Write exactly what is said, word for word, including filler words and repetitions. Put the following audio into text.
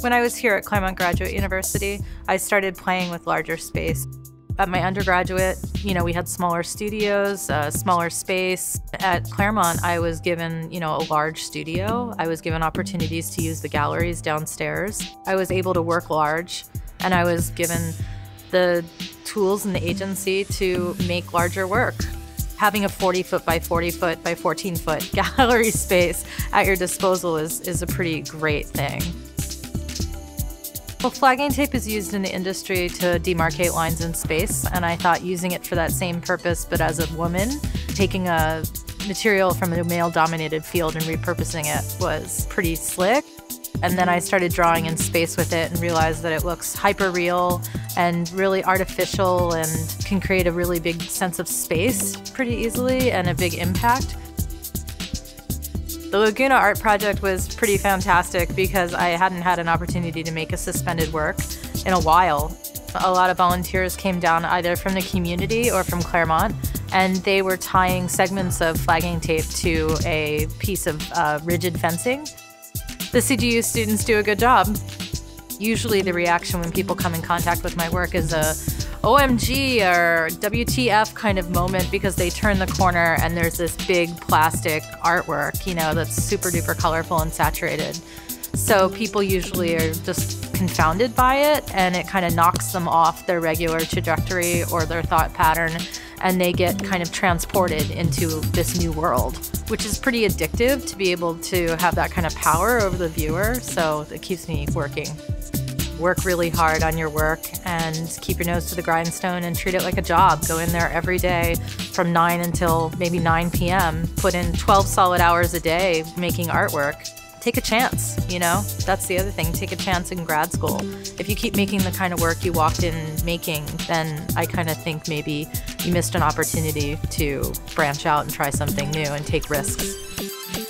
When I was here at Claremont Graduate University, I started playing with larger space. At my undergraduate, you know, we had smaller studios, uh, smaller space. At Claremont, I was given, you know, a large studio. I was given opportunities to use the galleries downstairs. I was able to work large, and I was given the tools and the agency to make larger work. Having a forty foot by forty foot by fourteen foot gallery space at your disposal is, is a pretty great thing. Well, flagging tape is used in the industry to demarcate lines in space, and I thought using it for that same purpose, but as a woman, taking a material from a male-dominated field and repurposing it was pretty slick. And then I started drawing in space with it and realized that it looks hyper-real and really artificial and can create a really big sense of space pretty easily and a big impact. The Laguna Art Project was pretty fantastic because I hadn't had an opportunity to make a suspended work in a while. A lot of volunteers came down either from the community or from Claremont, and they were tying segments of flagging tape to a piece of uh, rigid fencing. The C G U students do a good job. Usually the reaction when people come in contact with my work is a O M G or W T F kind of moment, because they turn the corner and there's this big plastic artwork, you know, that's super duper colorful and saturated. So people usually are just confounded by it, and it kind of knocks them off their regular trajectory or their thought pattern, and they get kind of transported into this new world, which is pretty addictive to be able to have that kind of power over the viewer. So it keeps me working. Work really hard on your work and keep your nose to the grindstone and treat it like a job. Go in there every day from nine until maybe nine P M Put in twelve solid hours a day making artwork. Take a chance, you know? That's the other thing, take a chance in grad school. If you keep making the kind of work you walked in making, then I kind of think maybe you missed an opportunity to branch out and try something new and take risks.